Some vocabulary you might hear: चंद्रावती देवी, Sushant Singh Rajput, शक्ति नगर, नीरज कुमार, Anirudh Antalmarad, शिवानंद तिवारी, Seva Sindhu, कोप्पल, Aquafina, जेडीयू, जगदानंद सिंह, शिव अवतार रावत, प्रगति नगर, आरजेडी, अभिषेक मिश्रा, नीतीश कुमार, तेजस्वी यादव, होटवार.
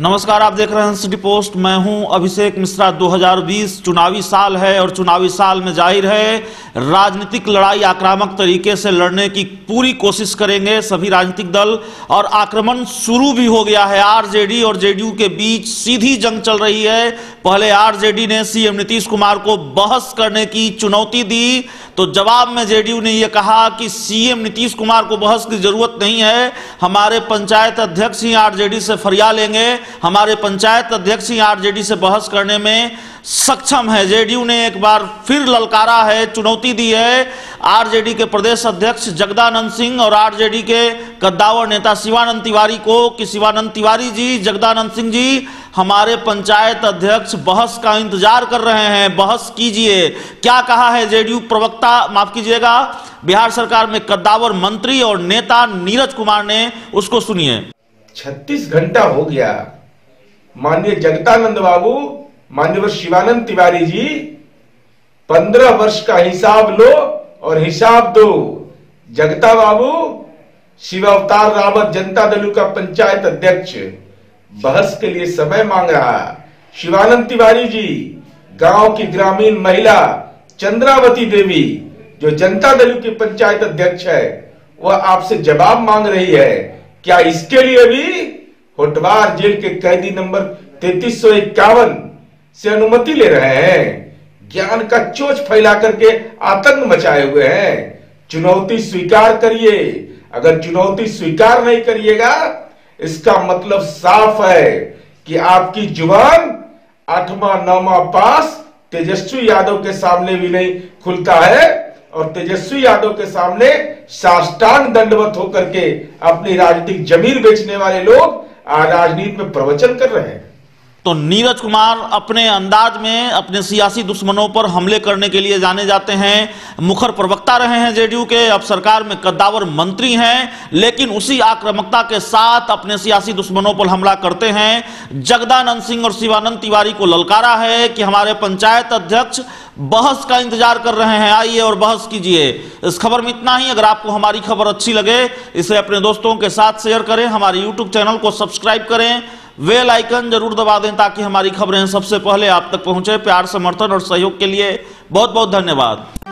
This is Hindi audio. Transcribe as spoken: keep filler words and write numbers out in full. नमस्कार, आप देख रहे हैं सिटी पोस्ट। मैं हूं अभिषेक मिश्रा। दो हज़ार बीस चुनावी साल है और चुनावी साल में जाहिर है राजनीतिक लड़ाई आक्रामक तरीके से लड़ने की पूरी कोशिश करेंगे सभी राजनीतिक दल, और आक्रमण शुरू भी हो गया है। आरजेडी और जेडीयू के बीच सीधी जंग चल रही है। पहले आरजेडी ने सीएम नीतीश कुमार को बहस करने की चुनौती दी, तो जवाब में जेडीयू ने यह कहा कि सीएम नीतीश कुमार को बहस की जरूरत नहीं है, हमारे पंचायत अध्यक्ष ही आरजेडी से फरिया लेंगे, हमारे पंचायत अध्यक्ष ही आरजेडी से बहस करने में सक्षम है। जेडीयू ने एक बार फिर ललकारा है, चुनौती दी है। आरजेडी के प्रदेश अध्यक्ष जगदानंद सिंह और आरजेडी के कद्दावर नेता शिवानंद तिवारी को कि शिवानंद तिवारी जी, जगदानंद सिंह जी, हमारे पंचायत अध्यक्ष बहस का इंतजार कर रहे हैं, बहस कीजिए। क्या कहा है जेडीयू प्रवक्ता, माफ कीजिएगा, बिहार सरकार में कद्दावर मंत्री और नेता नीरज कुमार ने, उसको सुनिए। छत्तीस घंटा हो गया माननीय जगदानंद बाबू, माननीय शिवानंद तिवारी जी, पंद्रह वर्ष का हिसाब लो और हिसाब दो। जगता बाबू, शिव अवतार रावत जनता दल का पंचायत अध्यक्ष, बहस के लिए समय मांग रहा। शिवानंद तिवारी जी, गांव की ग्रामीण महिला चंद्रावती देवी जो जनता दल की पंचायत अध्यक्ष है, वह आपसे जवाब मांग रही है। क्या इसके लिए भी होटवार जेल के कैदी नंबर तैतीस सौ इक्यावन से अनुमति ले रहे हैं? ज्ञान का चोच फैला करके आतंक मचाए हुए हैं। चुनौती स्वीकार करिए। अगर चुनौती स्वीकार नहीं करिएगा, इसका मतलब साफ है कि आपकी जुबान आठवां नौवां पास तेजस्वी यादव के सामने भी नहीं खुलता है, और तेजस्वी यादव के सामने साष्टांग दंडवत होकर के अपनी राजनीतिक जमीन बेचने वाले लोग आज राजनीति में प्रवचन कर रहे हैं। तो नीरज कुमार अपने अंदाज में अपने सियासी दुश्मनों पर हमले करने के लिए जाने जाते हैं, मुखर प्रवक्ता रहे हैं जेडीयू के, अब सरकार में कद्दावर मंत्री हैं, लेकिन उसी आक्रामकता के साथ अपने सियासी दुश्मनों पर हमला करते हैं। जगदानंद सिंह और शिवानंद तिवारी को ललकारा है कि हमारे पंचायत अध्यक्ष बहस का इंतजार कर रहे हैं, आइए और बहस कीजिए। इस खबर में इतना ही। अगर आपको हमारी खबर अच्छी लगे, इसे अपने दोस्तों के साथ शेयर करें, हमारे यूट्यूब चैनल को सब्सक्राइब करें, बेल आइकन जरूर दबा दें ताकि हमारी खबरें सबसे पहले आप तक पहुंचे। प्यार, समर्थन और सहयोग के लिए बहुत बहुत धन्यवाद।